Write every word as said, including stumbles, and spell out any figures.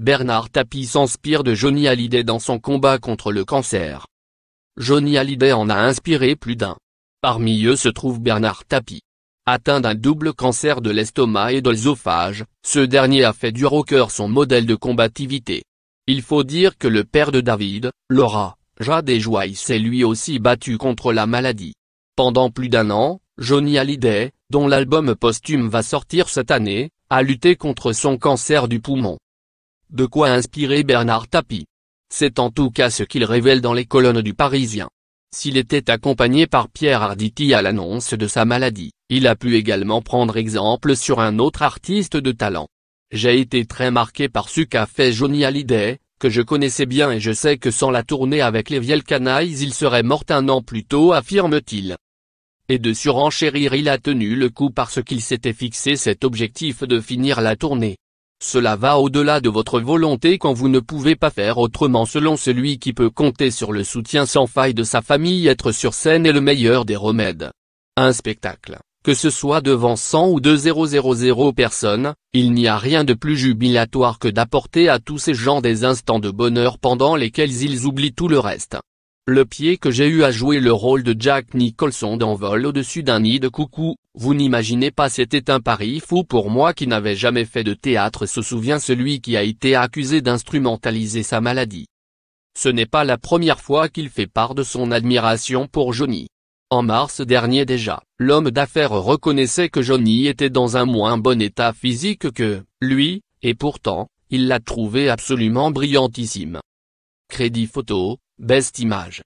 Bernard Tapie s'inspire de Johnny Hallyday dans son combat contre le cancer. Johnny Hallyday en a inspiré plus d'un. Parmi eux se trouve Bernard Tapie. Atteint d'un double cancer de l'estomac et de l'œsophage, ce dernier a fait du rocker son modèle de combativité. Il faut dire que le père de David, Laura, Jade et Joy s'est lui aussi battu contre la maladie. Pendant plus d'un an, Johnny Hallyday, dont l'album posthume va sortir cette année, a lutté contre son cancer du poumon. De quoi inspirer Bernard Tapie. C'est en tout cas ce qu'il révèle dans les colonnes du Parisien. S'il était accompagné par Pierre Arditi à l'annonce de sa maladie, il a pu également prendre exemple sur un autre artiste de talent. J'ai été très marqué par ce qu'a fait Johnny Hallyday, que je connaissais bien et je sais que sans la tournée avec les Vielles Canailles il serait mort un an plus tôt, affirme-t-il. Et de surenchérir, il a tenu le coup parce qu'il s'était fixé cet objectif de finir la tournée. Cela va au-delà de votre volonté quand vous ne pouvez pas faire autrement, selon celui qui peut compter sur le soutien sans faille de sa famille. Être sur scène est le meilleur des remèdes. Un spectacle, que ce soit devant cent ou deux mille personnes, il n'y a rien de plus jubilatoire que d'apporter à tous ces gens des instants de bonheur pendant lesquels ils oublient tout le reste. Le pied que j'ai eu à jouer le rôle de Jack Nicholson dans Vol au-dessus d'un nid de coucou, vous n'imaginez pas, c'était un pari fou pour moi qui n'avais jamais fait de théâtre, se souvient celui qui a été accusé d'instrumentaliser sa maladie. Ce n'est pas la première fois qu'il fait part de son admiration pour Johnny. En mars dernier déjà, l'homme d'affaires reconnaissait que Johnny était dans un moins bon état physique que lui, et pourtant, il l'a trouvé absolument brillantissime. Crédit photo, best image.